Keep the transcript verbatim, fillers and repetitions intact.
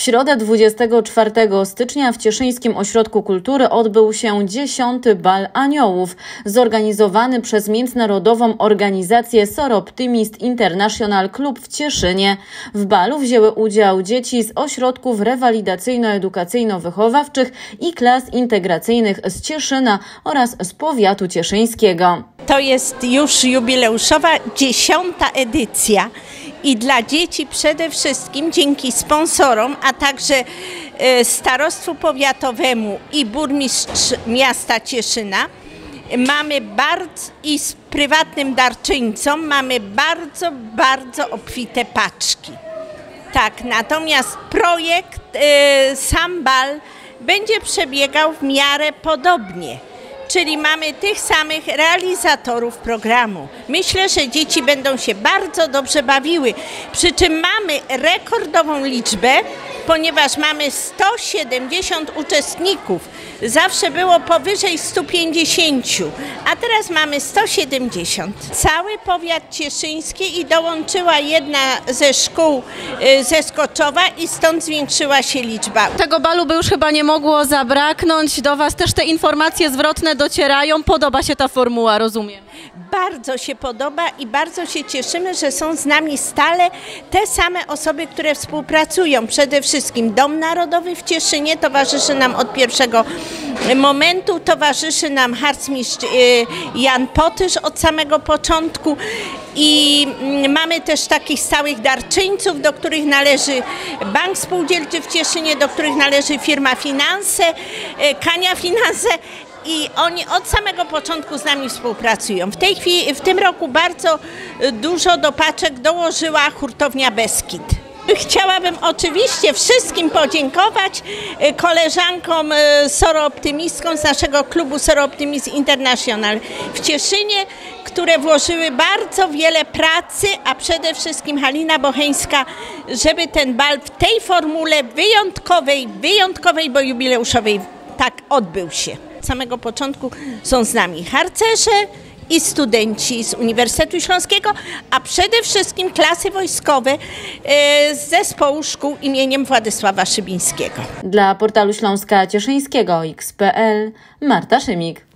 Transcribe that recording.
W środę dwudziestego czwartego stycznia w Cieszyńskim Ośrodku Kultury odbył się dziesiąty Bal Aniołów, zorganizowany przez międzynarodową organizację Soroptimist International Klub w Cieszynie. W balu wzięły udział dzieci z ośrodków rewalidacyjno-edukacyjno-wychowawczych i klas integracyjnych z Cieszyna oraz z powiatu cieszyńskiego. To jest już jubileuszowa dziesiąta edycja. I dla dzieci przede wszystkim dzięki sponsorom, a także starostwu powiatowemu i burmistrz miasta Cieszyna mamy bardzo i z prywatnym darczyńcą mamy bardzo, bardzo obfite paczki. Tak, natomiast projekt sam bal będzie przebiegał w miarę podobnie. Czyli mamy tych samych realizatorów programu. Myślę, że dzieci będą się bardzo dobrze bawiły. Przy czym mamy rekordową liczbę, ponieważ mamy sto siedemdziesiąt uczestników. Zawsze było powyżej stu pięćdziesięciu, a teraz mamy sto siedemdziesiąt. Cały powiat cieszyński i dołączyła jedna ze szkół ze Skoczowa i stąd zwiększyła się liczba. Tego balu by już chyba nie mogło zabraknąć. Do Was też te informacje zwrotne docierają. Podoba się ta formuła, rozumiem? Bardzo się podoba i bardzo się cieszymy, że są z nami stale te same osoby, które współpracują. Przede wszystkim Dom Narodowy w Cieszynie towarzyszy nam od pierwszego momentu, towarzyszy nam harcmistrz Jan Potysz od samego początku i mamy też takich stałych darczyńców, do których należy Bank Spółdzielczy w Cieszynie, do których należy firma Finanse, Kania Finanse. I oni od samego początku z nami współpracują. W tej chwili, w tym roku bardzo dużo do paczek dołożyła hurtownia Beskid. Chciałabym oczywiście wszystkim podziękować koleżankom sorooptymistkom z naszego klubu Soroptimist International w Cieszynie, które włożyły bardzo wiele pracy, a przede wszystkim Halina Boheńska, żeby ten bal w tej formule wyjątkowej, wyjątkowej, bo jubileuszowej tak odbył się. Od samego początku są z nami harcerze i studenci z Uniwersytetu Śląskiego, a przede wszystkim klasy wojskowe z zespołu szkół imieniem Władysława Szybińskiego. Dla portalu Śląska Cieszyńskiego X P L Marta Szymik.